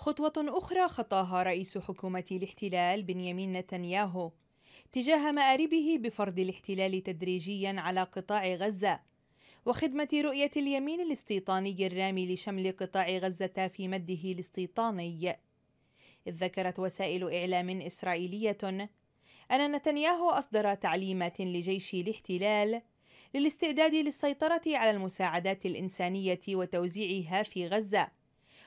خطوة أخرى خطاها رئيس حكومة الاحتلال بنيامين نتنياهو تجاه مآربه بفرض الاحتلال تدريجيا على قطاع غزة، وخدمة رؤية اليمين الاستيطاني الرامي لشمل قطاع غزة في مده الاستيطاني. إذ ذكرت وسائل إعلام إسرائيلية أن نتنياهو أصدر تعليمات لجيش الاحتلال للاستعداد للسيطرة على المساعدات الإنسانية وتوزيعها في غزة،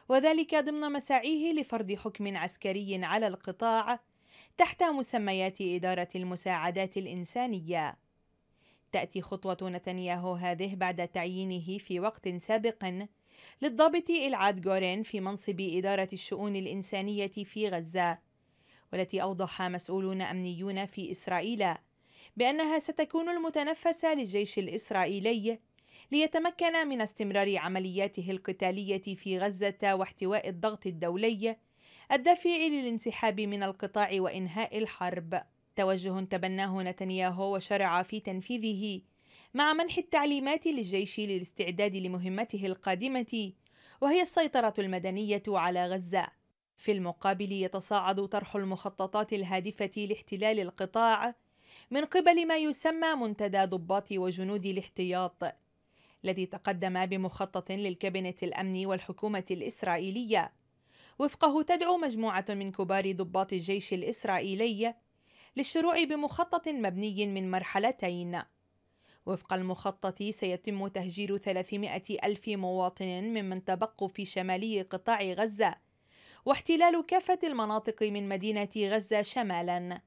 وذلك ضمن مساعيه لفرض حكم عسكري على القطاع تحت مسميات إدارة المساعدات الإنسانية. تأتي خطوة نتنياهو هذه بعد تعيينه في وقت سابق للضابط إلعاد غورين في منصب إدارة الشؤون الإنسانية في غزة، والتي أوضح مسؤولون أمنيون في إسرائيل بأنها ستكون المتنفسة للجيش الإسرائيلي ليتمكن من استمرار عملياته القتالية في غزة واحتواء الضغط الدولي الدافع للانسحاب من القطاع وإنهاء الحرب. توجه تبناه نتنياهو وشرع في تنفيذه مع منح التعليمات للجيش للاستعداد لمهمته القادمة، وهي السيطرة المدنية على غزة. في المقابل يتصاعد طرح المخططات الهادفة لاحتلال القطاع من قبل ما يسمى منتدى ضباط وجنود الاحتياط، الذي تقدم بمخطط للكابينة الأمني والحكومة الإسرائيلية، وفقه تدعو مجموعة من كبار ضباط الجيش الإسرائيلي للشروع بمخطط مبني من مرحلتين. وفق المخطط سيتم تهجير 300 ألف مواطن ممن تبقوا في شمالي قطاع غزة، واحتلال كافة المناطق من مدينة غزة شمالا،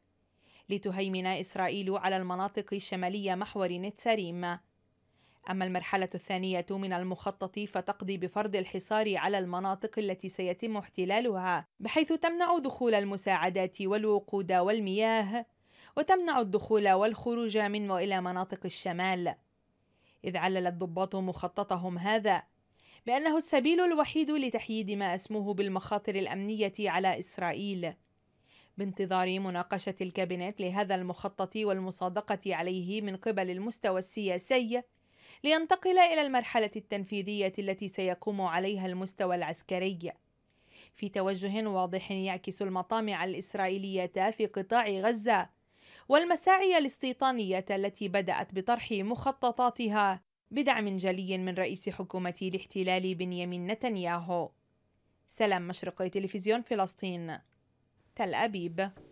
لتهيمن إسرائيل على المناطق الشمالية محور نتساريم. أما المرحلة الثانية من المخطط فتقضي بفرض الحصار على المناطق التي سيتم احتلالها، بحيث تمنع دخول المساعدات والوقود والمياه، وتمنع الدخول والخروج من وإلى مناطق الشمال. إذ علل الضباط مخططهم هذا بأنه السبيل الوحيد لتحييد ما أسموه بالمخاطر الأمنية على إسرائيل، بانتظار مناقشة الكابينت لهذا المخطط والمصادقة عليه من قبل المستوى السياسي، لينتقل إلى المرحلة التنفيذية التي سيقوم عليها المستوى العسكري، في توجه واضح يعكس المطامع الإسرائيلية في قطاع غزة والمساعي الاستيطانية التي بدأت بطرح مخططاتها بدعم جلي من رئيس حكومة الاحتلال بنيامين نتنياهو. سلام مشرقي، تلفزيون فلسطين، تل أبيب.